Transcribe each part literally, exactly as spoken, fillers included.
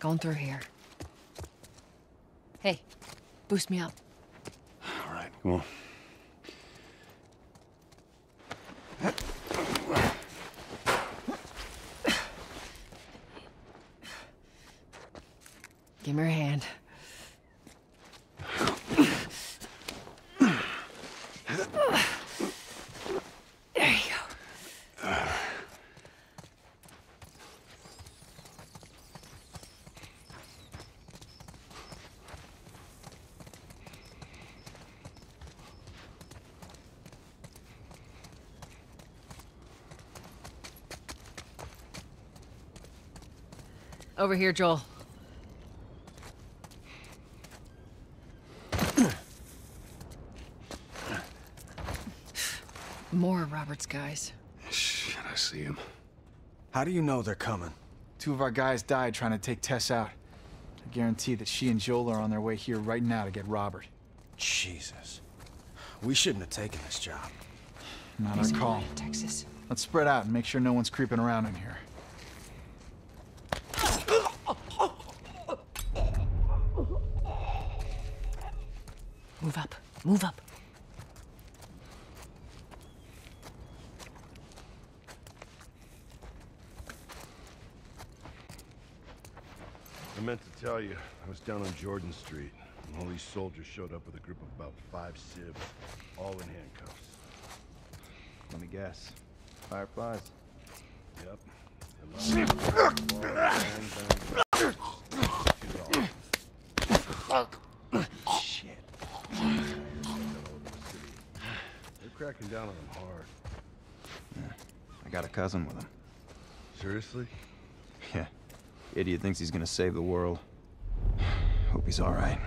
back on through here. Hey, boost me up. All right, come on. Give me your hand. Over here, Joel. More Robert's guys. Shit, I see him. How do you know they're coming? Two of our guys died trying to take Tess out. I guarantee that she and Joel are on their way here right now to get Robert. Jesus. We shouldn't have taken this job. Not our call. Texas. Let's spread out and make sure no one's creeping around in here. Move up. Move up. I meant to tell you, I was down on Jordan Street, and all these soldiers showed up with a group of about five civs, all in handcuffs. Let me guess. Fireflies? Yep. Shit. They're cracking down on them hard. Yeah. I got a cousin with him. Seriously? Yeah. Idiot thinks he's gonna save the world. Hope he's all right.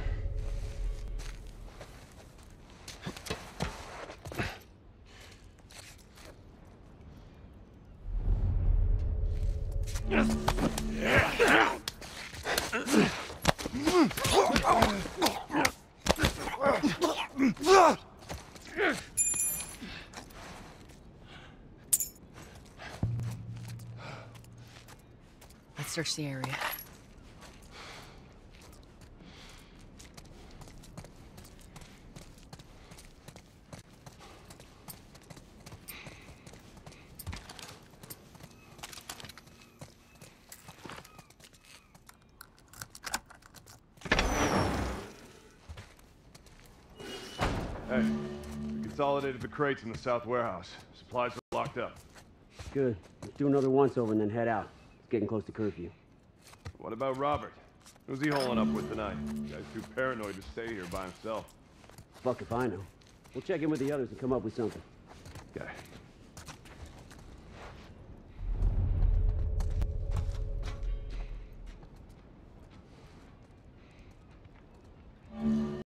Search the area. Hey, we consolidated the crates in the south warehouse. Supplies are locked up. Good. Let's do another once over and then head out. Getting close to curfew. What about Robert? Who's he holing up with tonight? The guy's too paranoid to stay here by himself. Fuck if I know. We'll check in with the others and come up with something. Okay.